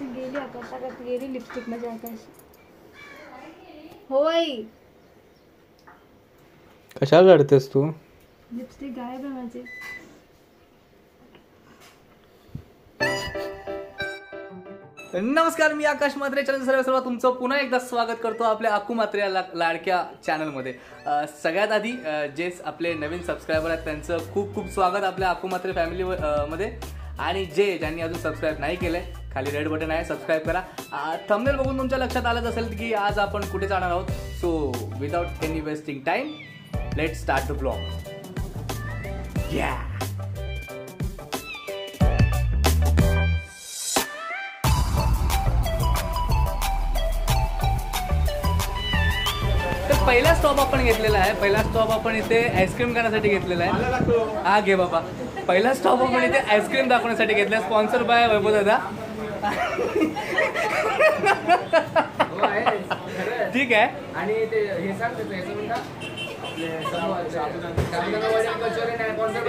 Lipstick गेली आकाशा करता गेली लिपस्टिक मजा आकाश होय कशा काढतेस तू लिपस्टिक गायब आहे माझी नमस्कार मी आकाश म्हात्रे चॅनल सर्वांना तुमचं पुन्हा एकदा स्वागत करतो आपल्या अक्कू म्हात्रे या लाडक्या चॅनलमध्ये। सगळ्यात आधी जे आपले नवीन सबस्क्रायबर आहेत त्यांचं खूप खूप स्वागत आपल्या अक्कू म्हात्रे फॅमिली मध्ये आणि जे ज्यांनी अजून सबस्क्राइब नाही केले खाली रेड बटन आहे सबस्क्राइब करा। थंबनेल बघून तुमच्या लक्षात आलंच असेल की आज आपण कुठे जाणार आहोत। So without any wasting time let start the blog. या पहिला स्टॉप आपण घेतलेला आहे। पहिला स्टॉप आपण इथे आईस्क्रीम खाण्यासाठी घेतलेला आहे। हा घे बाबा पहिला स्टॉप आपण इथे आईस्क्रीम दाखवण्यासाठी घेतला। स्पॉन्सर बाय वैभव दादा। ठीक आहे आणि हे सांगतो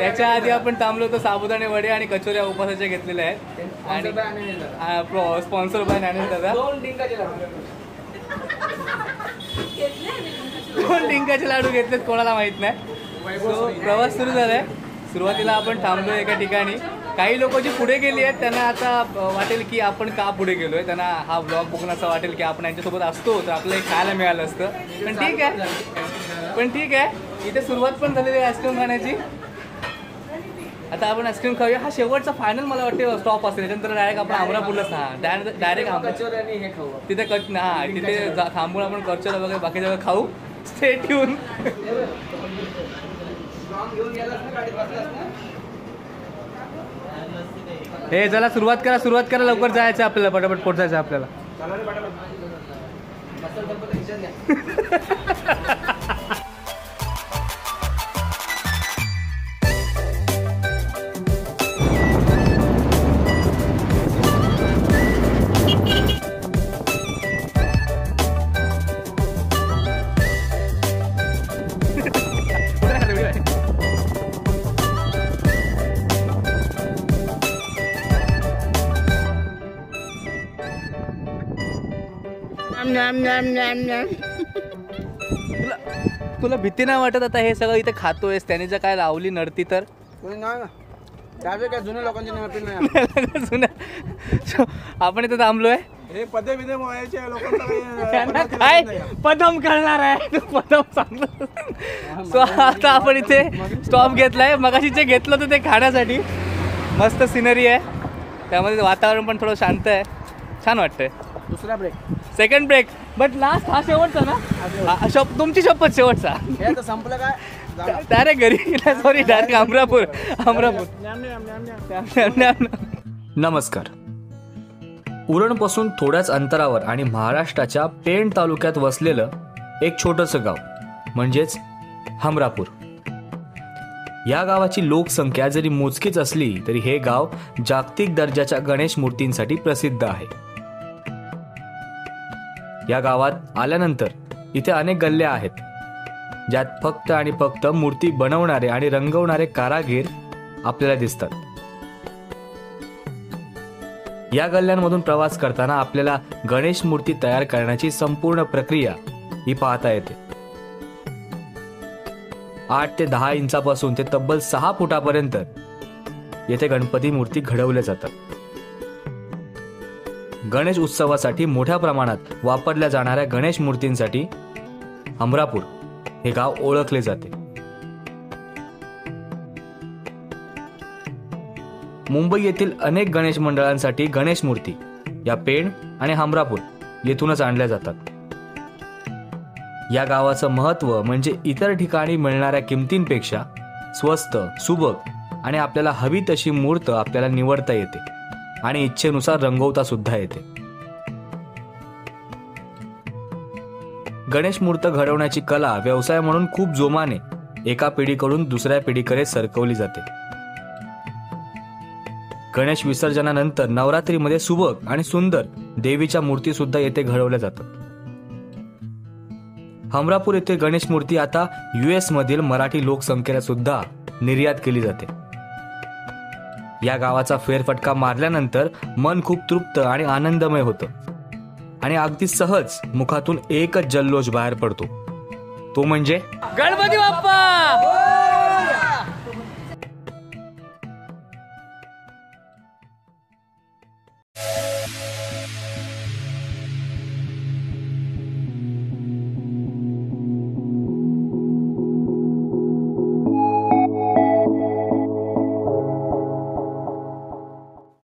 याच्या आधी आपण थांबलो होतो साबुदाणे वडे आणि कचोऱ्या उपासाच्या घेतलेल्या आहेत आणि स्पॉन्सर बाय ज्ञानेश दादा। कोण डिंकाचे लाडू घेतलेत कोणाला माहित नाही। सो प्रवास सुरू झालाय। सुरुवातीला आपण थांबलो एका ठिकाणी। काही लोक जी पुढे गेली आहेत त्यांना आता वाटेल की आपण का पुढे गेलोय। त्यांना हा ब्लॉग बघून असं वाटेल की आपण यांच्यासोबत असतो तर आपलं खायला मिळालं असतं। पण ठीक आहे इथे सुरुवात पण झालेली आहे आईस्क्रीम खाण्याची। आता आपण आईस्क्रीम खाऊया। हा शेवटचा फायनल मला वाटते स्टॉप असेल। त्यानंतर डायरेक्ट आपण हमरापूरलाच डायरेक्ट हमरापूर तिथे तिथे थांबून आपण कचोरा वगैरे बाकी जवळ खाऊ। Stay tune. हे चला सुरुवात करा लवकर जायचं आपल्याला पटापट पोहोचायचं आपल्याला। तुला भीती नाही वाटत आता हे सगळं इथे खातोयस त्याने जर काय लावली नडती तर जुन्या लोकांची आपण इथे थांबलोय। काय पदम करणार आहे पदम सांगतो। सो आता आपण इथे स्टॉप घेतलाय। मगाशी जे घेतलं होतं ते खाण्यासाठी मस्त सिनरी आहे त्यामध्ये वातावरण पण थोडं शांत आहे छान वाटतंय। दुसरा break second break but last हा शेवटचा ना तुमची शपथ शेवटचा संपलं काय डायरेक्ट घरी सॉरी डायरेक्ट हमरापूर। नमस्कार। उरणपासून थोड्याच अंतरावर आणि महाराष्ट्राच्या पेण तालुक्यात वसलेलं एक छोटंसं गाव म्हणजेच हमरापूर। या गावाची लोकसंख्या जरी मोजकीच असली तरी हे गाव जागतिक दर्जाच्या गणेश मूर्तींसाठी प्रसिद्ध आहे। या गावात आल्यानंतर इथे अनेक गल्ल्या आहेत ज्यात फक्त आणि फक्त मूर्ती बनवणारे आणि रंगवणारे कारागीर आपल्याला दिसतात। या गल्ल्यांमधून प्रवास करताना आपल्याला गणेश मूर्ती तयार करण्याची संपूर्ण प्रक्रिया ही पाहता येते। 8 ते 10 इंचापासून ते तब्बल 6 फुटापर्यंत येथे गणपती मूर्ती घडवल्या जातात। गणेश उत्सवासाठी मोठ्या प्रमाणात वापरल्या जाणाऱ्या गणेश मूर्तींसाठी हमरापूर हे गाव ओळखले जाते। मुंबई येथील अनेक गणेश मंडळांसाठी गणेश मूर्ती या पेण आणि हमरापूर येथूनच आणल्या जातात। या गावाचं महत्त्व म्हणजे इतर ठिकाणी मिळणाऱ्या किमतींपेक्षा स्वस्त सुबक आणि आपल्याला हवी तशी मूर्त आपल्याला निवडता येते आणि इच्छेनुसार रंगवता सुद्धा येते। गणेश मूर्त घडवण्याची कला व्यवसाय म्हणून खूप जोमाने एका पिढीकडून दुसऱ्या पिढीकडे सरकवली जाते। गणेश विसर्जनानंतर नवरात्रीमध्ये सुबक आणि सुंदर देवीच्या मूर्ती सुद्धा येथे घडवल्या जातात। हमरापूर येथे गणेश मूर्ती आता US मधील मराठी लोकसंख्येला सुद्धा निर्यात केली जाते। या गावाचा फेरफटका मारल्यानंतर मन खूप तृप्त आणि आनंदमय होतं आणि अगदी सहज मुखातून एकच जल्लोष बाहेर पडतो तो म्हणजे गणपती बाप्पा।